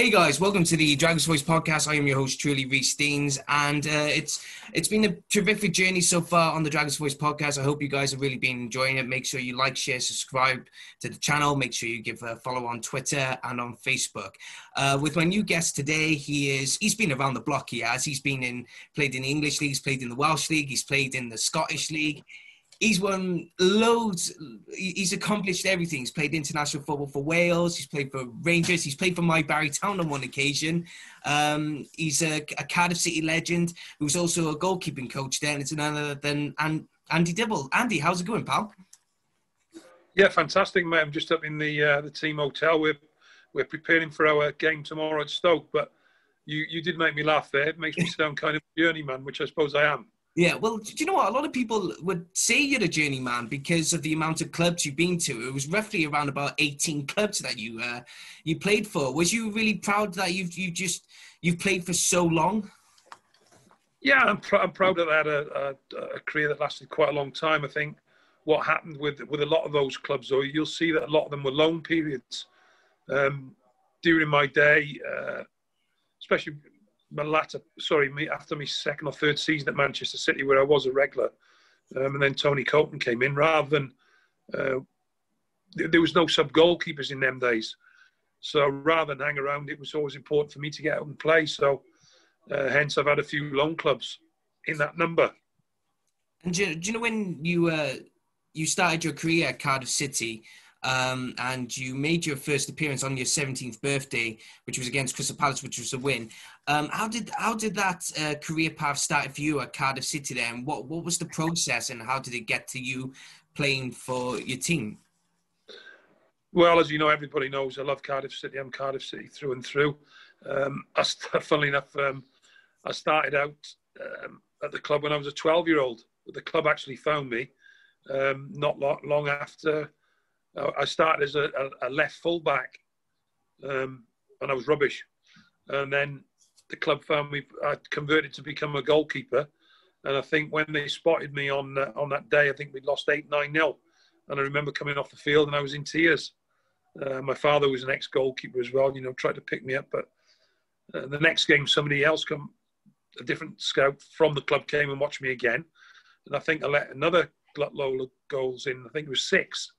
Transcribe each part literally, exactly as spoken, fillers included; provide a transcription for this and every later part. Hey guys, welcome to the Dragon's Voice podcast. I am your host, Truly Reece Steens, and uh, it's it's been a terrific journey so far on the Dragon's Voice podcast. I hope you guys have really been enjoying it. Make sure you like, share, subscribe to the channel. Make sure you give a follow on Twitter and on Facebook. Uh, with my new guest today, he is he's been around the block. He has. He's been in played in the English league. He's played in the Welsh league. He's played in the Scottish league. He's won loads. He's accomplished everything. He's played international football for Wales. He's played for Rangers. He's played for My Barry Town on one occasion. Um, he's a, a Cardiff City legend who's also a goalkeeping coach there. And it's none other than Andy Dibble. Andy, how's it going, pal? Yeah, fantastic, mate. I'm just up in the uh, the team hotel. We're we're preparing for our game tomorrow at Stoke. But you you did make me laugh there. It makes me sound kind of a journeyman, which I suppose I am. Yeah, well, do you know what? A lot of people would say you're a journeyman because of the amount of clubs you've been to. It was roughly around about eighteen clubs that you uh, you played for. Was you really proud that you've you just you've played for so long? Yeah, I'm pr I'm proud that I had a, a, a career that lasted quite a long time. I think what happened with with a lot of those clubs, though, you'll see that a lot of them were loan periods. Um, during my day, uh, especially. My latter, sorry, me after my second or third season at Manchester City, where I was a regular, um, and then Tony Coton came in. Rather than uh, th there was no sub goalkeepers in them days, so rather than hang around, it was always important for me to get out and play. So, uh, hence I've had a few loan clubs in that number. And do you, do you know when you uh, you started your career at Cardiff City? Um, and you made your first appearance on your seventeenth birthday, which was against Crystal Palace, which was a win. Um, how did how did that uh, career path start for you at Cardiff City then? What what was the process, and how did it get to you playing for your team? Well, as you know, everybody knows I love Cardiff City. I'm Cardiff City through and through. Um, I, funnily enough, um, I started out um, at the club when I was a twelve-year-old. The club actually found me um, not long, long after. I started as a, a left full-back, um, and I was rubbish. And then the club found me. I converted to become a goalkeeper, and I think when they spotted me on uh, on that day, I think we lost eight nine nil. And I remember coming off the field, and I was in tears. Uh, my father was an ex-goalkeeper as well, you know, tried to pick me up. But uh, the next game, somebody else come, a different scout from the club came and watched me again. And I think I let another load of goals in. I think it was six.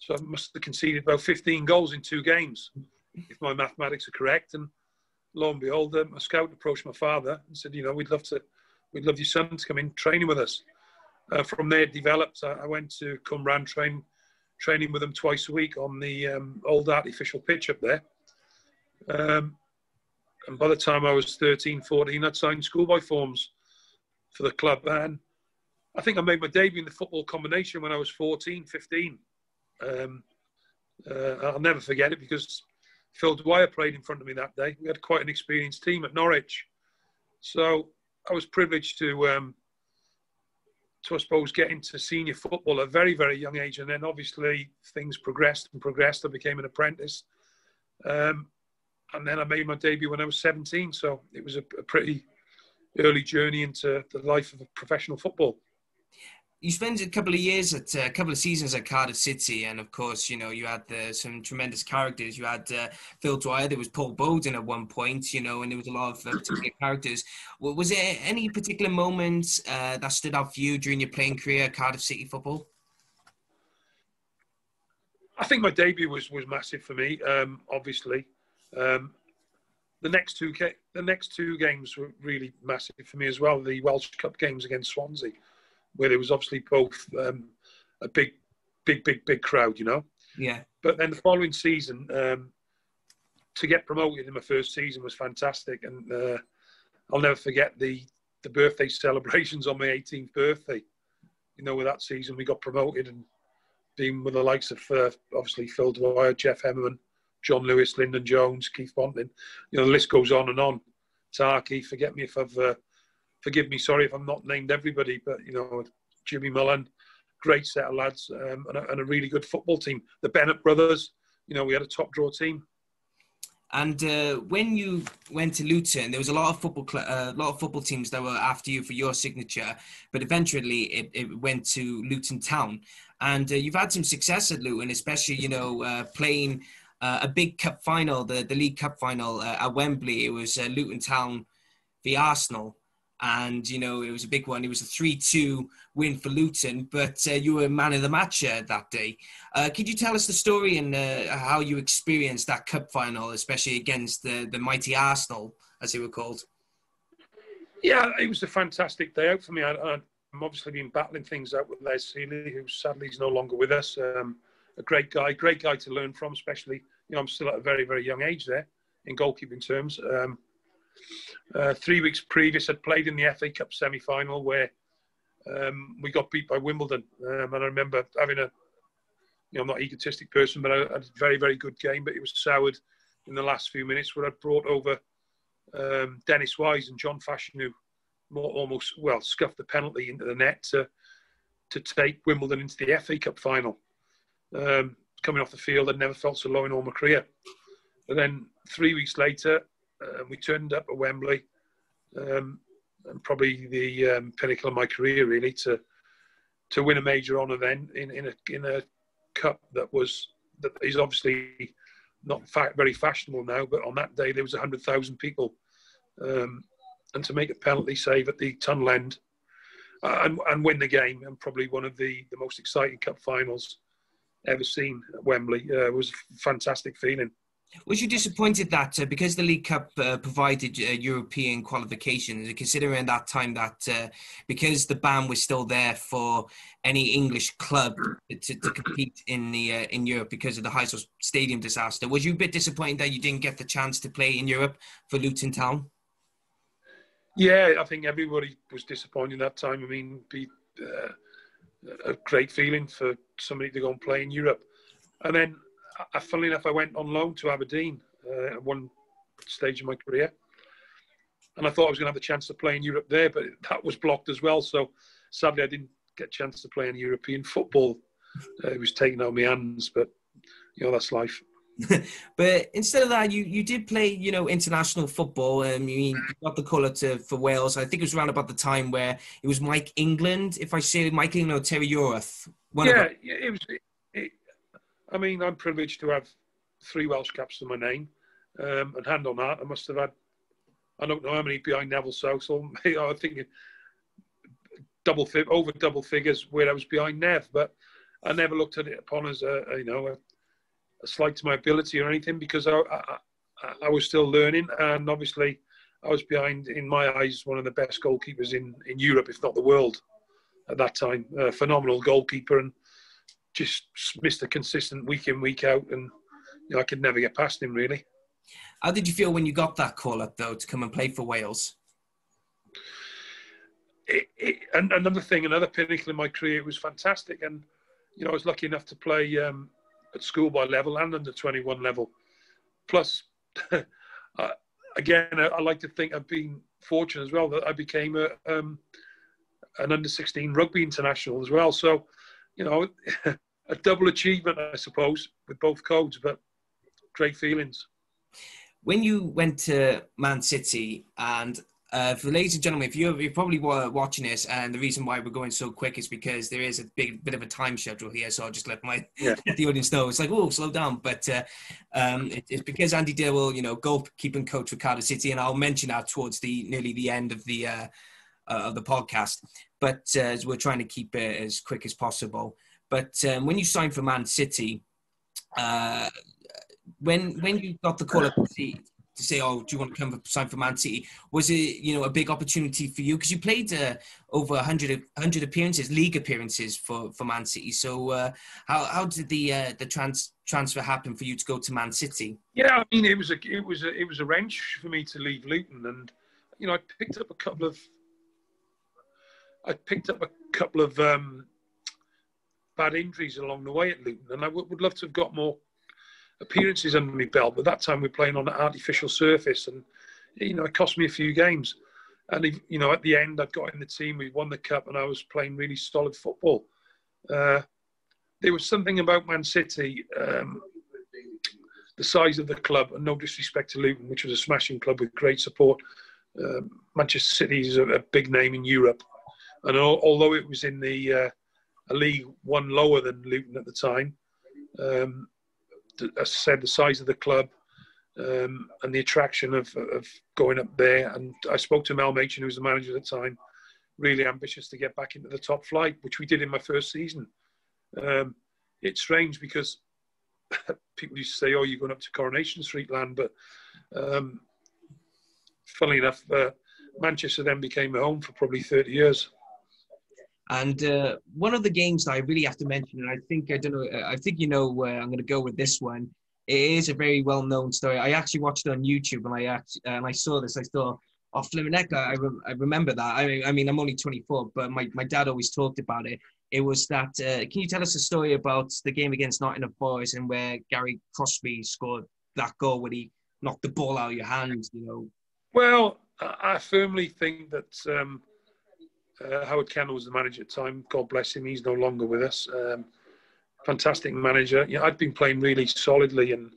So I must have conceded about fifteen goals in two games, if my mathematics are correct. And lo and behold, um, a scout approached my father and said, "You know, we'd love to, we'd love your son to come in training with us." Uh, from there, it developed. I, I went to Cumran train, training with them twice a week on the um, old artificial pitch up there. Um, and by the time I was thirteen, fourteen, I'd signed schoolboy forms for the club, and I think I made my debut in the football combination when I was fourteen, fifteen. Um, uh, I'll never forget it because Phil Dwyer played in front of me that day. We had quite an experienced team at Norwich, so I was privileged to, um, to I suppose, get into senior football at a very, very young age. And then obviously things progressed and progressed. I became an apprentice, um, and then I made my debut when I was seventeen. So it was a, a pretty early journey into the life of professional football. You spent a couple of years at uh, a couple of seasons at Cardiff City, and of course, you know, you had uh, some tremendous characters. You had uh, Phil Dwyer, there was Paul Bowden at one point, you know, and there was a lot of uh, particular characters. Well, was there any particular moment uh, that stood out for you during your playing career at Cardiff City football? I think my debut was was massive for me. Um, obviously, um, the next two the next two games were really massive for me as well. The Welsh Cup games against Swansea, where there was obviously both um, a big, big, big, big crowd, you know. Yeah. But then the following season, um, to get promoted in my first season was fantastic, and uh, I'll never forget the the birthday celebrations on my eighteenth birthday. You know, with that season we got promoted, and being with the likes of uh, obviously Phil Dwyer, Jeff Hemmerman, John Lewis, Lyndon Jones, Keith Bontlin. You know, the list goes on and on. Tarky, forget me if I've. Uh, Forgive me, sorry if I'm not named everybody, but, you know, Jimmy Mullen, great set of lads, um, and, a, and a really good football team. The Bennett brothers, you know, we had a top-draw team. And uh, when you went to Luton, there was a lot of football, uh, lot of football teams that were after you for your signature, but eventually it, it went to Luton Town. And uh, you've had some success at Luton, especially, you know, uh, playing... uh, a big cup final, the, the League Cup final uh, at Wembley. It was uh, Luton Town v Arsenal. And, you know, it was a big one. It was a three two win for Luton, but uh, you were man of the match uh, that day. Uh, could you tell us the story and uh, how you experienced that cup final, especially against the, the mighty Arsenal, as they were called? Yeah, it was a fantastic day out for me. I, I've obviously been battling things out with Les Seeley, who sadly is no longer with us. Um, a great guy, great guy to learn from, especially, you know, I'm still at a very, very young age there in goalkeeping terms. Um, Uh, three weeks previous, I'd played in the F A Cup semi-final where um, we got beat by Wimbledon, um, and I remember having a, you know, I'm not an egotistic person, but I had a very, very good game, but it was soured in the last few minutes where I'd brought over um, Dennis Wise and John Fashion, who more, almost, well, scuffed the penalty into the net to, to take Wimbledon into the F A Cup final. Um, coming off the field, I'd never felt so low in all my career. And then three weeks later, Uh, we turned up at Wembley, um, and probably the um, pinnacle of my career, really, to to win a major honour then in in a in a cup that was that is obviously not fa very fashionable now. But on that day, there was a hundred thousand people, um, and to make a penalty save at the tunnel end uh, and, and win the game, and probably one of the the most exciting cup finals ever seen at Wembley, uh, was a fantastic feeling. Was you disappointed that uh, because the League Cup uh, provided uh, European qualifications, considering that time that uh, because the ban was still there for any English club to, to compete in the uh, in Europe because of the Heysel Stadium disaster, was you a bit disappointed that you didn't get the chance to play in Europe for Luton Town? Yeah, I think everybody was disappointed that time. I mean, it'd be uh, a great feeling for somebody to go and play in Europe, and then. I, funnily enough, I went on loan to Aberdeen uh, at one stage of my career, and I thought I was going to have the chance to play in Europe there, but that was blocked as well. So sadly, I didn't get a chance to play in European football. Uh, it was taken out of my hands, but you know, that's life. But instead of that, you, you did play, you know, international football. I mean, you got the call up to, for Wales. I think it was around about the time where it was Mike England, if I say Mike England or Terry Yorath. Yeah, it was. It, it, I mean, I'm privileged to have three Welsh caps to my name. Um, and hand on heart, I must have had, I don't know how many behind Neville Southall. You know, I think double fib, over double figures where I was behind Nev. But I never looked at it upon as a, you know, a, a slight to my ability or anything, because I, I, I was still learning. And obviously, I was behind, in my eyes, one of the best goalkeepers in, in Europe, if not the world, at that time. A phenomenal goalkeeper, and just missed a consistent week in, week out, and you know, I could never get past him, really. How did you feel when you got that call-up, though, to come and play for Wales? It, it, and another thing, another pinnacle in my career, it was fantastic. And, you know, I was lucky enough to play um, at schoolboy level and under twenty-one level. Plus, I, again, I, I like to think I've been fortunate as well that I became a, um, an under sixteen rugby international as well. So, you know, a double achievement, I suppose, with both codes, but great feelings. When you went to Man City, and uh, for ladies and gentlemen, if you, you probably were watching this, and the reason why we're going so quick is because there is a big bit of a time schedule here, so I'll just let my yeah. let the audience know. It's like, oh, slow down. But uh, um, it, it's because Andy Dibble, you know, goalkeeping coach for Cardiff City, and I'll mention that towards the nearly the end of the uh, uh, of the podcast. But uh, we're trying to keep it as quick as possible. But um, when you signed for Man City, uh, when when you got the call up to say, "Oh, do you want to come sign for Man City?" Was it, you know, a big opportunity for you, because you played uh, over a hundred appearances, league appearances for for Man City? So uh, how how did the uh, the trans transfer happen for you to go to Man City? Yeah, I mean, it was a it was a, it was a wrench for me to leave Luton, and you know, I picked up a couple of. I picked up a couple of um, bad injuries along the way at Luton, and I would love to have got more appearances under my belt, but that time we were playing on an artificial surface, and you know, it cost me a few games. And you know, at the end, I got in the team, we won the cup, and I was playing really solid football. Uh, there was something about Man City, um, the size of the club, and no disrespect to Luton, which was a smashing club with great support. Um, Manchester City is a, a big name in Europe. And although it was in the uh, a league one lower than Luton at the time, um, as I said, the size of the club um, and the attraction of, of going up there. And I spoke to Mel Machin, who was the manager at the time, really ambitious to get back into the top flight, which we did in my first season. Um, it's strange because people used to say, oh, you're going up to Coronation Street land, but um, funnily enough, uh, Manchester then became a home for probably thirty years. And uh, one of the games that I really have to mention, and I think I don't know, I think you know where I'm going to go with this one. It is a very well-known story. I actually watched it on YouTube, and I actually, and I saw this. I thought, oh, flippin' heck, I, re- I remember that. I mean, I mean, I'm only twenty-four, but my, my dad always talked about it. It was that. Uh, can you tell us a story about the game against Nottingham Forest and where Gary Crosby scored that goal when he knocked the ball out of your hand? You know. Well, I firmly think that. Um... Uh, Howard Kendall was the manager at the time. God bless him. He's no longer with us. Um, fantastic manager. You know, I'd been playing really solidly and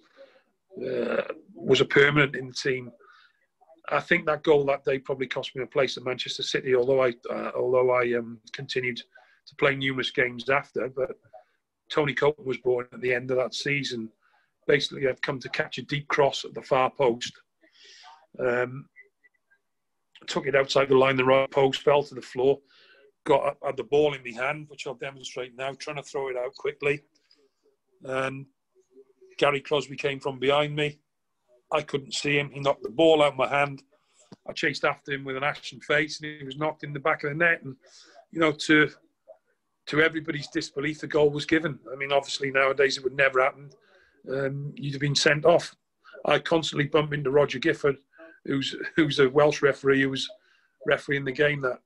uh, was a permanent in the team. I think that goal that day probably cost me a place at Manchester City. Although I, uh, although I um, continued to play numerous games after, but Tony Coton was brought in at the end of that season. Basically, I'd come to catch a deep cross at the far post. Um, Took it outside the line, the right post, fell to the floor, got up, had the ball in my hand, which I'll demonstrate now, trying to throw it out quickly. And Gary Crosby came from behind me. I couldn't see him. He knocked the ball out of my hand. I chased after him with an ashen face, and he was knocked in the back of the net. And, you know, to to everybody's disbelief, the goal was given. I mean, obviously nowadays it would never happen. Um, you'd have been sent off. I constantly bump into Roger Gifford, Who's, who's a Welsh referee who was refereeing the game that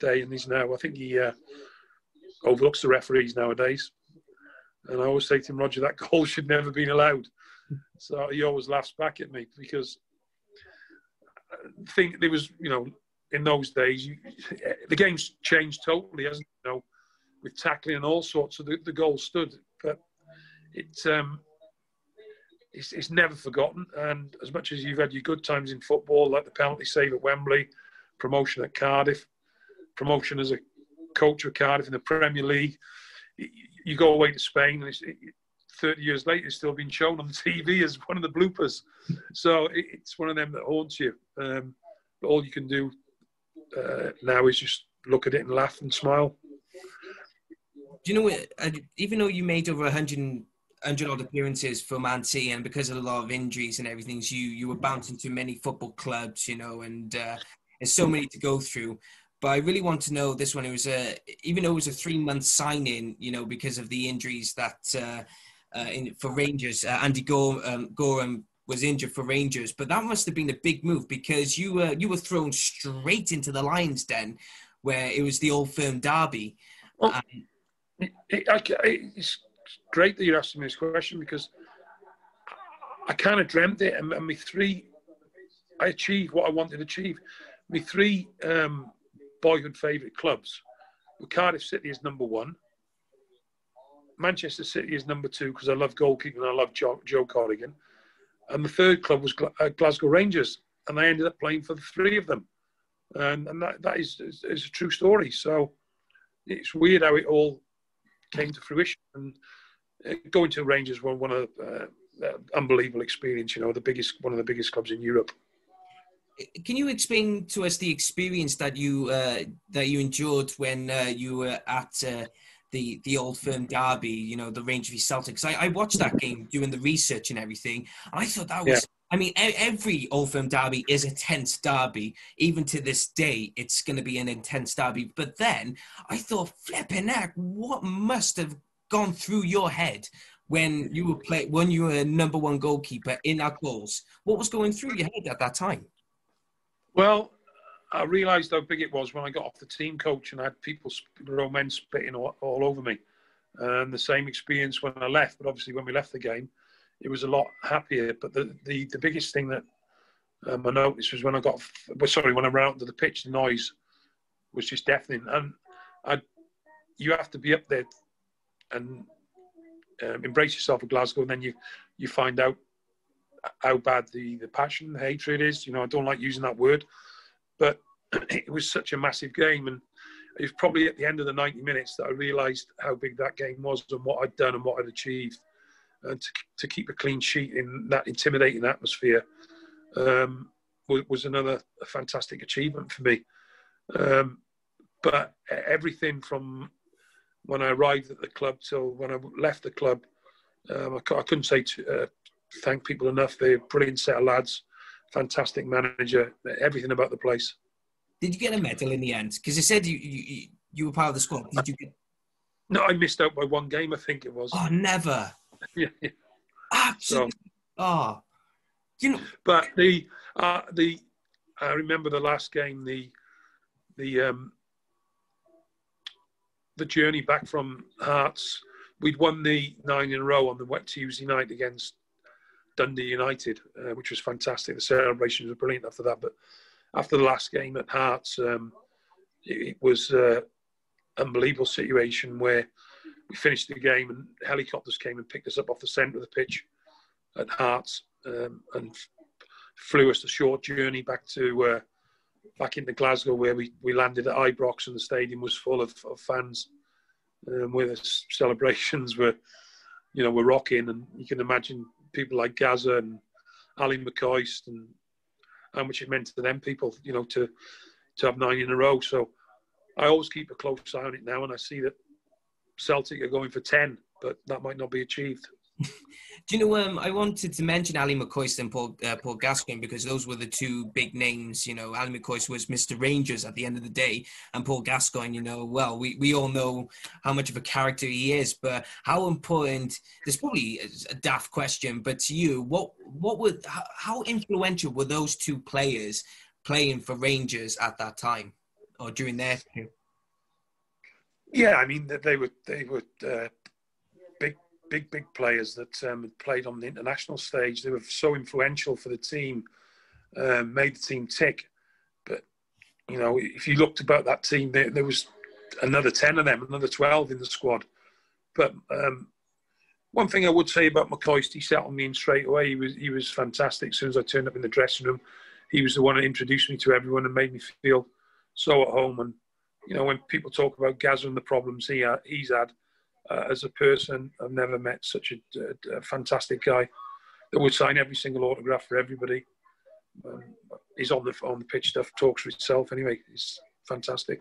day, and he's now, I think he uh, overlooks the referees nowadays. And I always say to him, Roger, that goal should never have been allowed. So he always laughs back at me because I think there was, you know, in those days, you, the game's changed totally, hasn't it? You know, with tackling and all sorts, so the, the goal stood. But it... Um, It's, it's never forgotten, and as much as you've had your good times in football, like the penalty save at Wembley, promotion at Cardiff, promotion as a coach at Cardiff in the Premier League, you go away to Spain, and it's, it, thirty years later, it's still being shown on T V as one of the bloopers. So it, it's one of them that haunts you. Um, but all you can do uh, now is just look at it and laugh and smile. Do you know what? Even though you made over one hundred one hundred odd appearances for Man City, and because of a lot of injuries and everything, so you you were bouncing to many football clubs, you know, and uh, there's so many to go through. But I really want to know this one. It was a, even though it was a three month sign in, you know, because of the injuries that uh, uh, in, for Rangers, uh, Andy Gorham, um, Gorham was injured for Rangers. But that must have been a big move because you were you were thrown straight into the lion's den, where it was the Old Firm Derby. Well, um, it, it, it, it's great that you're asking me this question because I kind of dreamt it, and, and my three, I achieved what I wanted to achieve. My three um, boyhood favourite clubs were Cardiff City is number one, Manchester City is number two because I love goalkeeping and I love Joe, Joe Corrigan, and the third club was Gl- uh, Glasgow Rangers, and I ended up playing for the three of them, and, and that, that is, is, is a true story. So it's weird how it all came to fruition, and going to Rangers was one of uh, unbelievable experience. You know, the biggest, one of the biggest clubs in Europe. Can you explain to us the experience that you uh, that you endured when uh, you were at uh, the the Old Firm Derby? You know, the Rangers v Celtic. I, I watched that game doing the research and everything, and I thought that was. Yeah. I mean, every Old Firm Derby is a tense derby. Even to this day, it's going to be an intense derby. But then I thought, flipping heck, what must have gone through your head when you were play when you were number one goalkeeper in our goals? What was going through your head at that time? Well, I realised how big it was when I got off the team coach and I had people, grown men spitting all, all over me. And the same experience when I left, but obviously when we left the game, it was a lot happier. But the, the, the biggest thing that um, I noticed was when I got, well, sorry, when I ran out to the pitch, the noise was just deafening. And I, you have to be up there and um, embrace yourself at Glasgow, and then you you find out how bad the, the passion, the hatred is. You know, I don't like using that word, but it was such a massive game. And it was probably at the end of the ninety minutes that I realised how big that game was and what I'd done and what I'd achieved. and to, to keep a clean sheet in that intimidating atmosphere um, was, was another fantastic achievement for me. Um, but everything from when I arrived at the club till when I left the club, um, I, I couldn't say to, uh, thank people enough. They're a brilliant set of lads, fantastic manager, everything about the place. Did you get a medal in the end? Because they said you, you you were part of the squad. Did you get... No, I missed out by one game, I think it was. Oh, never. yeah, yeah. Absolutely. So, oh, you know. But the uh, the I remember the last game. The the um the journey back from Hearts. We'd won the nine in a row on the wet Tuesday night against Dundee United, uh, which was fantastic. The celebrations were brilliant after that, but after the last game at Hearts, um, it, it was uh, unbelievable situation where we finished the game and helicopters came and picked us up off the centre of the pitch at Hearts um, and f flew us a short journey back to uh, back into Glasgow, where we, we landed at Ibrox and the stadium was full of, of fans, um, where the celebrations were, you know, were rocking, and you can imagine people like Gazza and Ali McCoist and how much it meant to them people, you know, to to have nine in a row. So I always keep a close eye on it now, and I see that Celtic are going for ten, but that might not be achieved. Do you know, um, I wanted to mention Ali McCoist and Paul, uh, Paul Gascoigne, because those were the two big names. You know, Ali McCoist was Mister Rangers at the end of the day, and Paul Gascoigne, you know, well, we, we all know how much of a character he is, but how important, this probably is a daft question, but to you, what, what were, how, how influential were those two players playing for Rangers at that time, or during their time? Yeah, I mean, they were, they were uh, big, big, big players that um, played on the international stage. They were so influential for the team, uh, made the team tick. But, you know, if you looked about that team, there, there was another ten of them, another twelve in the squad. But um, one thing I would say about McCoist, he settled me in straight away. He was, he was fantastic. As soon as I turned up in the dressing room, he was the one that introduced me to everyone and made me feel so at home. And, you know, when people talk about Gazza and the problems he had, he's had, Uh, as a person, I've never met such a, a, a fantastic guy that would sign every single autograph for everybody. Um, he's on the on the pitch stuff, talks for itself anyway. He's fantastic.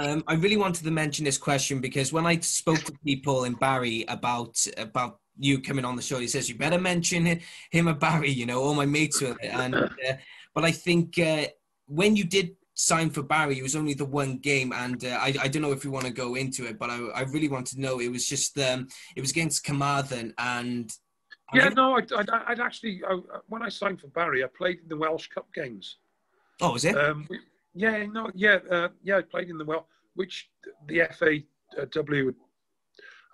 Um, I really wanted to mention this question because when I spoke to people in Barry about about you coming on the show, he says you better mention him and Barry. You know, all my mates with it. And uh, but I think uh, when you did signed for Barry, it was only the one game, and uh, I, I don't know if you want to go into it, but I, I really want to know. It was just um, it was against Carmarthen, and yeah, I no, I'd, I'd, I'd actually I, when I signed for Barry, I played in the Welsh Cup games. Oh, was it? Um, yeah, no, yeah, uh, yeah, I played in the Welsh, which the F A W.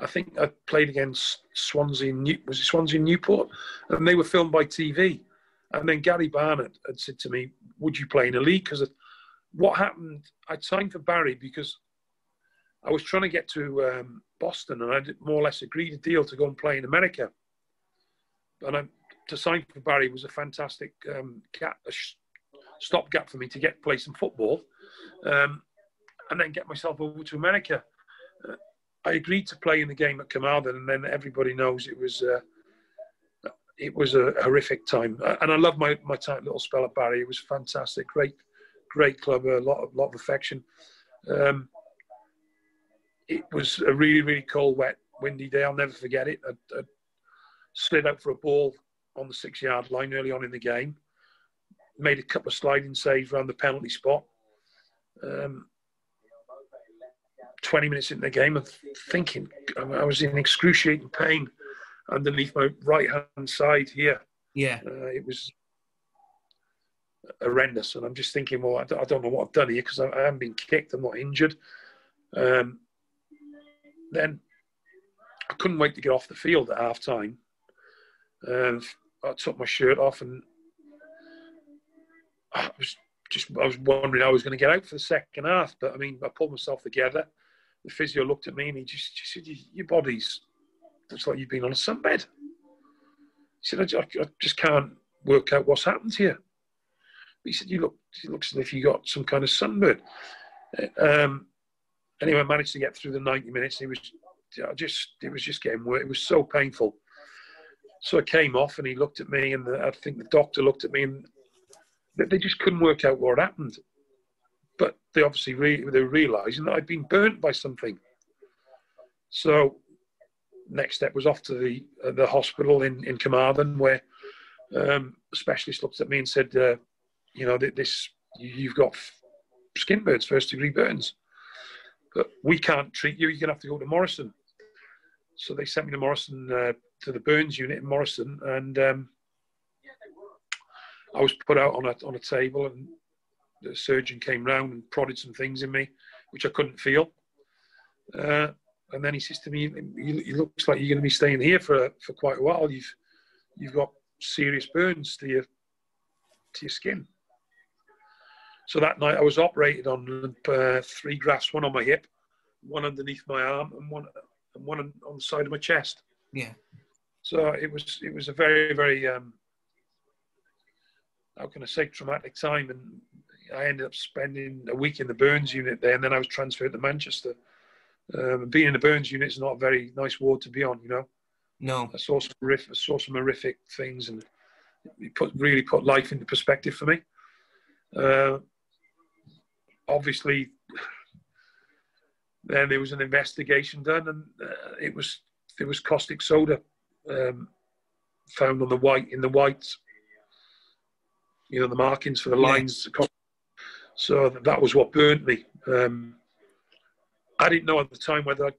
I think I played against Swansea. New, was it Swansea Newport? And they were filmed by T V, and then Gary Barnett had said to me, "Would you play in a league?" Because what happened, I signed for Barry because I was trying to get to um, Boston, and I more or less agreed a deal to go and play in America. And I, to sign for Barry was a fantastic um, stopgap for me to get play some football um, and then get myself over to America. Uh, I agreed to play in the game at Carmarthen, and then everybody knows it was uh, it was a horrific time. And I loved my, my time, little spell at Barry. It was fantastic, great. Great club, a lot of lot of affection. Um, it was a really, really cold, wet, windy day. I'll never forget it. I, I slid out for a ball on the six-yard line early on in the game. Made a couple of sliding saves around the penalty spot. Um, Twenty minutes into the game, I'm thinking I was in excruciating pain underneath my right-hand side here. Yeah, uh, it was horrendous, and I'm just thinking, well, I don't, I don't know what I've done here, because I, I haven't been kicked, I'm not injured. Um, then I couldn't wait to get off the field at half time. Um, I took my shirt off, and I was just I was wondering how I was going to get out for the second half, but I mean, I pulled myself together. The physio looked at me and he just, just said, your body's it's like you've been on a sunbed. He said, I, I just can't work out what's happened to you. He said, you look, it looks as if you got some kind of sunburn. Um, anyway, I managed to get through the ninety minutes. He was I just, it was just getting worse. It was so painful. So I came off and he looked at me, and I think the doctor looked at me, and they just couldn't work out what happened. But they obviously re they were realising that I'd been burnt by something. So next step was off to the uh, the hospital in, in Carmarthen, where um, a specialist looked at me and said, uh, you know, this, you've got skin burns, first degree burns. But we can't treat you, you're going to have to go to Morrison. So they sent me to Morrison, uh, to the burns unit in Morrison, and um, I was put out on a, on a table, and the surgeon came round and prodded some things in me, which I couldn't feel. Uh, and then he says to me, "It looks like you're going to be staying here for for quite a while. You've you've got serious burns to your to your skin." So that night I was operated on uh, three grafts, one on my hip, one underneath my arm, and one and one on, on the side of my chest. Yeah. So it was it was a very very um, how can I say, traumatic time, and I ended up spending a week in the burns unit there, and then I was transferred to Manchester. Um, being in the burns unit is not a very nice ward to be on, you know. No. I saw some horrific, I saw some horrific things, and it put, really put life into perspective for me. Uh, obviously, then there was an investigation done, and uh, it was there was caustic soda um, found on the white in the white, you know, the markings for the lines. Yeah. So that was what burnt me. Um, I didn't know at the time whether I'd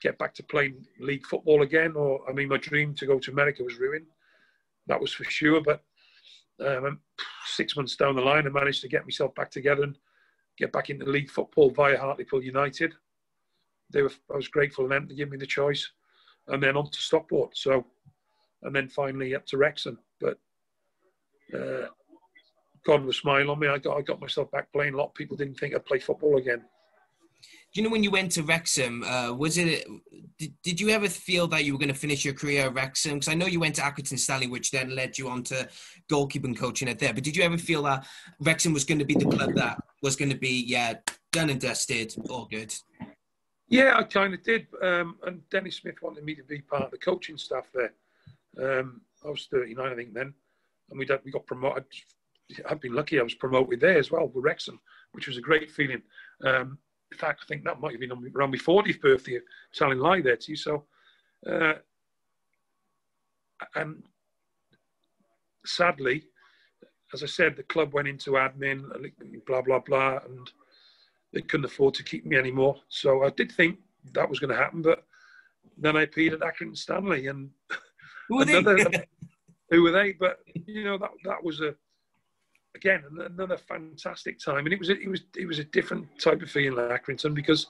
get back to playing league football again, or, I mean, my dream to go to America was ruined. That was for sure. But um, six months down the line, I managed to get myself back together and get back into league football via Hartlepool United. They were, I was grateful of them to give me the choice. And then on to Stockport. So, and then finally up to Wrexham. But uh, God was smiling on me. I got, I got myself back playing. A lot of people didn't think I'd play football again. Do you know when you went to Wrexham, uh, was it, did, did you ever feel that you were going to finish your career at Wrexham? Because I know you went to Accrington Stanley, which then led you on to goalkeeping coaching at there. But did you ever feel that Wrexham was going to be the club that was going to be, yeah, done and dusted, all good? Yeah, I kind of did. Um, and Denny Smith wanted me to be part of the coaching staff there. Um, I was thirty-nine, I think, then. And we we got promoted. I've been lucky I was promoted there as well, with Wrexham, which was a great feeling. Um, In fact, I think that might have been around my fortieth birthday, telling lie there to you. So, uh, and sadly, as I said, the club went into admin, blah, blah, blah, and they couldn't afford to keep me anymore. So I did think that was going to happen, but then I appeared at Accrington Stanley, and who were another, they? Who were they? But, you know, that, that was a, again, another fantastic time, and it was a, it was it was a different type of feeling at Accrington, because,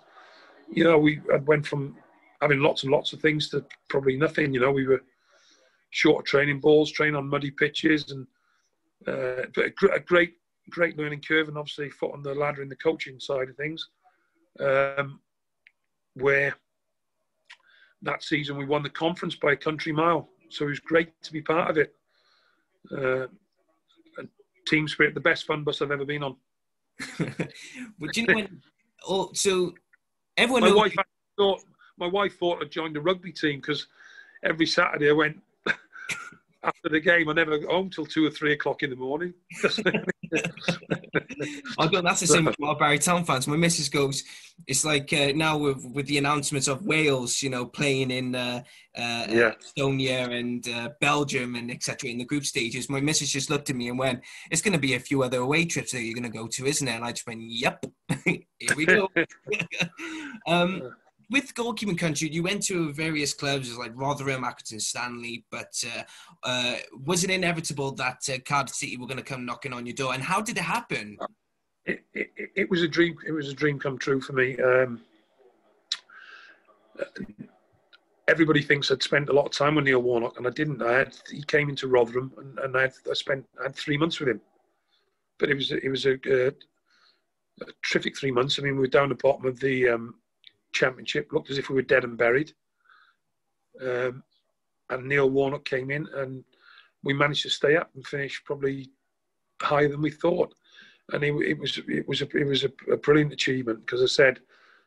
you know, we I went from having lots and lots of things to probably nothing. You know, we were short of training balls, training on muddy pitches, and uh, but a, gr a great great learning curve, and obviously foot on the ladder in the coaching side of things. Um, where that season we won the conference by a country mile, so it was great to be part of it. Uh, Team spirit, the best fun bus I've ever been on. But you know when? Oh, so everyone. My wife thought my wife thought I joined the rugby team, because every Saturday I went after the game. I never got home till two or three o'clock in the morning. I got that's the same with my Barry Town fans. My missus goes, it's like uh, now with with the announcements of Wales, you know, playing in uh, uh, yeah. Estonia and uh, Belgium and et cetera in the group stages. My missus just looked at me and went, "It's going to be a few other away trips that you're going to go to, isn't it?" And I just went, "Yep, here we go." um, yeah. With goalkeeping country, you went to various clubs like Rotherham, Accrington Stanley, but uh, uh, was it inevitable that uh, Cardiff City were going to come knocking on your door? And how did it happen? It, it, it was a dream. It was a dream come true for me. Um, everybody thinks I'd spent a lot of time with Neil Warnock, and I didn't. I had he came into Rotherham, and, and I, had, I spent I had three months with him. But it was it was a, a, a terrific three months. I mean, we were down the bottom of the. Um, Championship, looked as if we were dead and buried, um, and Neil Warnock came in, and we managed to stay up and finish probably higher than we thought. And it, it was it was a, it was a, a brilliant achievement, because I said,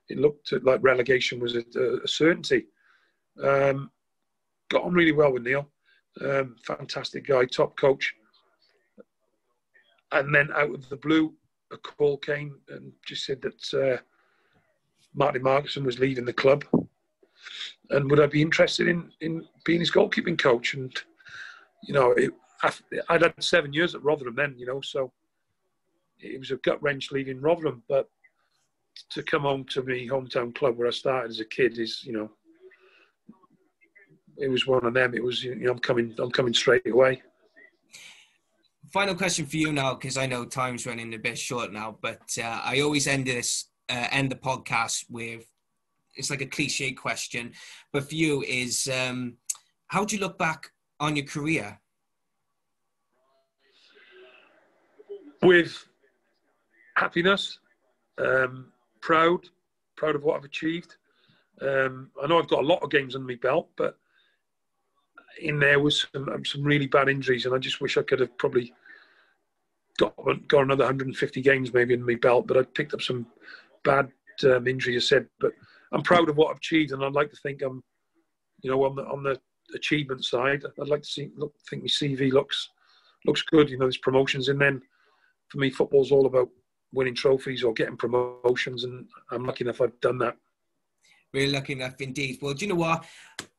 it looked like relegation was a, a certainty. Um, got on really well with Neil. Um, fantastic guy, top coach. And then out of the blue, a call came and just said that uh, Martin Markson was leaving the club. And would I be interested in, in being his goalkeeping coach? And, you know, it, I, I'd had seven years at Rotherham then, you know, so it was a gut-wrench leaving Rotherham. But to come home to my hometown club where I started as a kid is, you know, it was one of them. It was, you know, I'm coming, I'm coming straight away. Final question for you now, because I know time's running a bit short now, but uh, I always end this, uh, end the podcast with, it's like a cliche question, but for you is, um, how do you look back on your career? With happiness, um, proud, proud of what I've achieved. Um, I know I've got a lot of games under my belt, but in there was some, some really bad injuries, and I just wish I could have probably got, got another one hundred fifty games maybe in my belt, but I picked up some bad um, injuries, I said, but I'm proud of what I've achieved, and I'd like to think I'm, you know, on the, on the achievement side, I'd like to see, look, think my C V looks looks good, you know, there's promotions, and then for me, football's all about winning trophies or getting promotions, and I'm lucky enough I've done that. Really lucky enough indeed. Well, do you know what?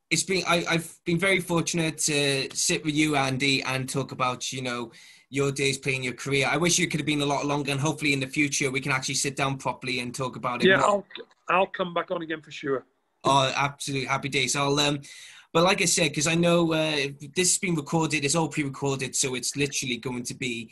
It's been, I, I've been very fortunate to sit with you, Andy, and talk about, you know, your days playing your career. I wish you could have been a lot longer, and hopefully in the future we can actually sit down properly and talk about it. Yeah, more. I'll, I'll come back on again for sure. Oh, absolutely. Happy days. I'll, um, but like I said, because I know uh, this has been recorded, it's all pre-recorded, so it's literally going to be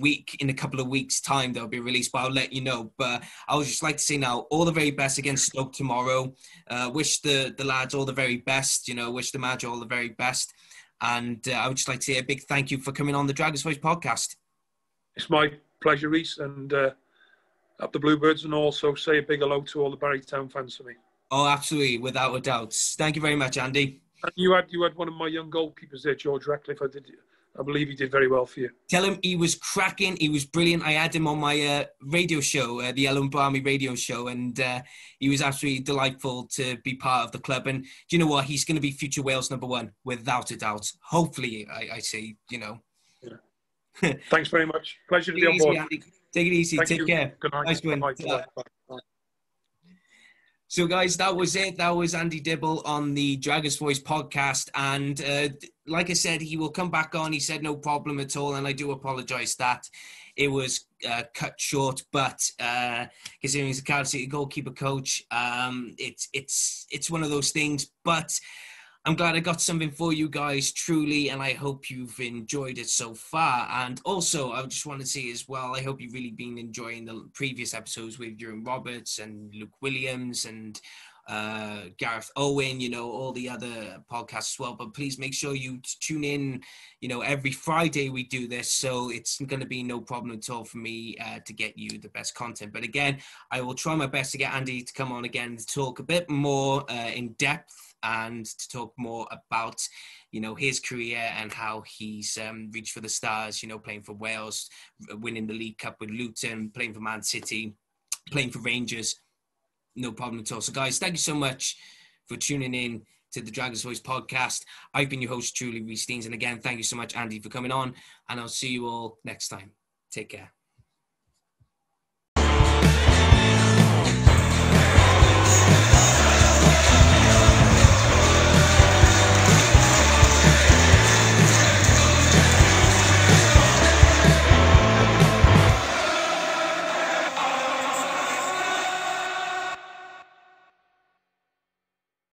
week in a couple of weeks' time that'll be released, but I'll let you know. But I would just like to say now, all the very best against Stoke tomorrow. Uh, wish the, the lads all the very best, you know, wish the manager all the very best. And uh, I would just like to say a big thank you for coming on the Dragon's Voice podcast. It's my pleasure, Reece, and uh, up the Bluebirds, and also say a big hello to all the Barry Town fans for me. Oh, absolutely, without a doubt. Thank you very much, Andy. And you had you had one of my young goalkeepers there, George Ratcliffe. I did. I believe he did very well for you. Tell him he was cracking. He was brilliant. I had him on my uh, radio show, uh, the Yellow and Barmy radio show, and uh, he was absolutely delightful to be part of the club. And do you know what? He's going to be future Wales number one, without a doubt. Hopefully, I, I say, you know. Yeah. Thanks very much. Pleasure to be on board. Andy. Take it easy. Thank Take you. Care. Good night. Nice one. So, guys, that was it. That was Andy Dibble on the Dragon's Voice podcast. And uh, like I said, he will come back on. He said no problem at all. And I do apologise that it was uh, cut short. But uh, considering he's a Cardiff City goalkeeper coach, um, it's, it's, it's one of those things. But I'm glad I got something for you guys, truly, and I hope you've enjoyed it so far. And also, I just want to say as well, I hope you've really been enjoying the previous episodes with Jerome Roberts and Luke Williams and uh, Gareth Owen, you know, all the other podcasts as well. But please make sure you tune in, you know, every Friday we do this. So it's going to be no problem at all for me uh, to get you the best content. But again, I will try my best to get Andy to come on again to talk a bit more uh, in depth, and to talk more about, you know, his career and how he's um, reached for the stars, you know, playing for Wales, winning the League Cup with Luton, playing for Man City, playing for Rangers. No problem at all. So, guys, thank you so much for tuning in to the Dragon's Voice podcast. I've been your host, Truly Reece Steens. And again, thank you so much, Andy, for coming on. And I'll see you all next time. Take care.